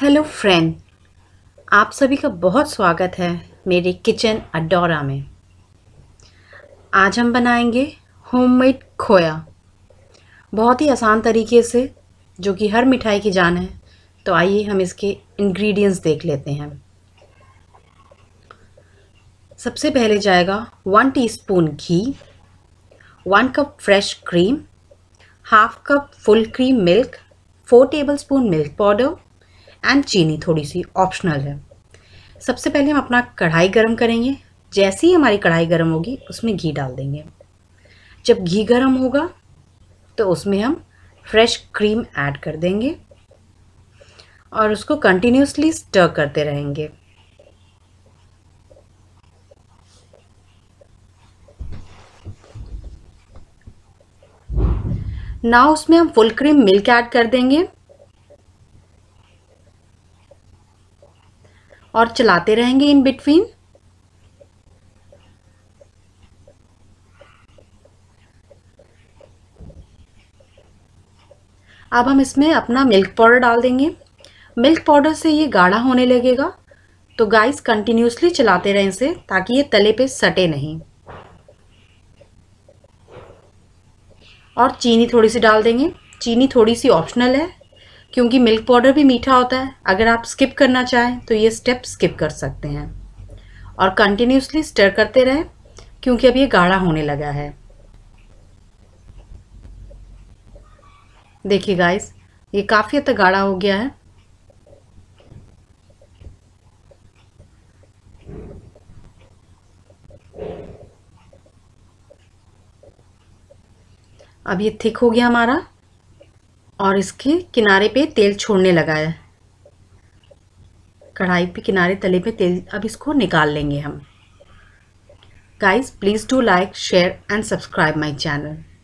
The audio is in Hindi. हेलो फ्रेंड, आप सभी का बहुत स्वागत है मेरे किचन अडोरा में। आज हम बनाएंगे होममेड खोया, बहुत ही आसान तरीके से, जो कि हर मिठाई की जान है। तो आइए हम इसके इंग्रेडिएंट्स देख लेते हैं। सबसे पहले जाएगा 1 टीस्पून घी, 1 cup fresh cream, half cup full cream milk, 4 tablespoon milk powder and चीनी थोड़ी सी ऑप्शनल है। सबसे पहले हम अपना कढ़ाई गरम करेंगे। जैसे ही हमारी कढ़ाई गरम होगी उसमें घी डाल देंगे। जब घी गरम होगा तो उसमें हम फ्रेश क्रीम ऐड कर देंगे और उसको कंटिन्यूसली स्टर करते रहेंगे। नाउ उसमें हम फुल क्रीम मिल्क ऐड कर देंगे और चलाते रहेंगे इन बिटवीन। अब हम इसमें अपना मिल्क पाउडर डाल देंगे। मिल्क पाउडर से ये गाढ़ा होने लगेगा, तो गाइस कंटिन्यूसली चलाते रहें इसे, ताकि ये तले पे सटे नहीं। और चीनी थोड़ी सी डाल देंगे। चीनी थोड़ी सी ऑप्शनल है, क्योंकि मिल्क पाउडर भी मीठा होता है। अगर आप स्किप करना चाहें तो ये स्टेप स्किप कर सकते हैं। और कंटिन्यूसली स्टर करते रहें, क्योंकि अब ये गाढ़ा होने लगा है। देखिए गाइस, ये काफ़ी हद तक गाढ़ा हो गया है। अब ये थिक हो गया हमारा और इसके किनारे पे तेल छोड़ने लगा है। कढ़ाई पे किनारे तले पे तेल, अब इसको निकाल लेंगे हम। Guys, please do like, share and subscribe my channel.